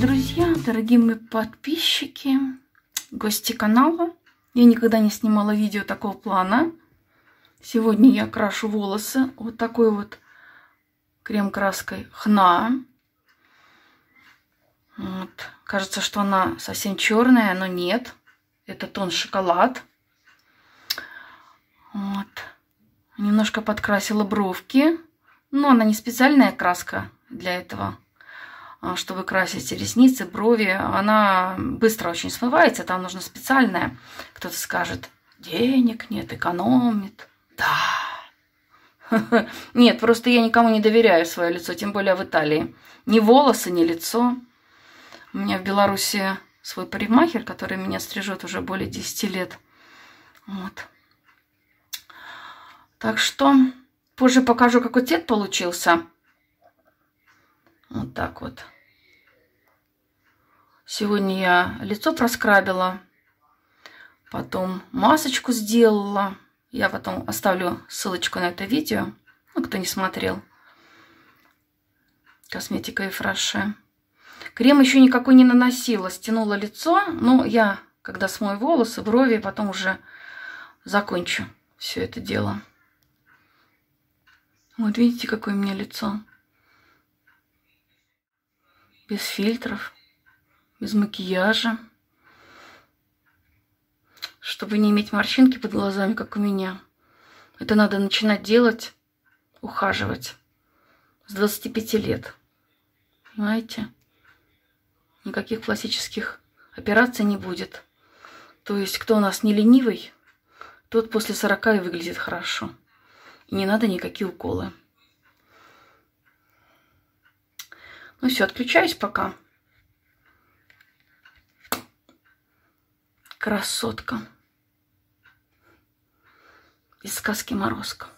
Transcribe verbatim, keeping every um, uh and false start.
друзья, дорогие мои подписчики, гости канала. Я никогда не снимала видео такого плана. Сегодня я крашу волосы вот такой вот крем-краской Хна. Вот. Кажется, что она совсем черная, но нет. Это тон шоколад. Вот. Немножко подкрасила бровки. Но она не специальная краска для этого, чтобы красить ресницы, брови. Она быстро очень смывается, там нужно специальное. Кто-то скажет, денег нет, экономит. Да. Нет, просто я никому не доверяю свое лицо, тем более в Италии. Ни волосы, ни лицо. У меня в Беларуси свой парикмахер, который меня стрижет уже более десяти лет. Вот. Так что позже покажу, какой цвет получился. Вот так вот. Сегодня я лицо проскрабила, потом масочку сделала. Я потом оставлю ссылочку на это видео, ну, кто не смотрел. Косметика и фраше. Крем еще никакой не наносила, стянула лицо. Но я, когда смою волосы, брови, потом уже закончу все это дело. Вот видите, какое у меня лицо. Без фильтров, без макияжа. Чтобы не иметь морщинки под глазами, как у меня. Это надо начинать делать, ухаживать с двадцати пяти лет. Понимаете? Никаких пластических операций не будет. То есть, кто у нас не ленивый, тот после сорока и выглядит хорошо. И не надо никакие уколы. Ну все, отключаюсь пока. Красотка из сказки Морозко.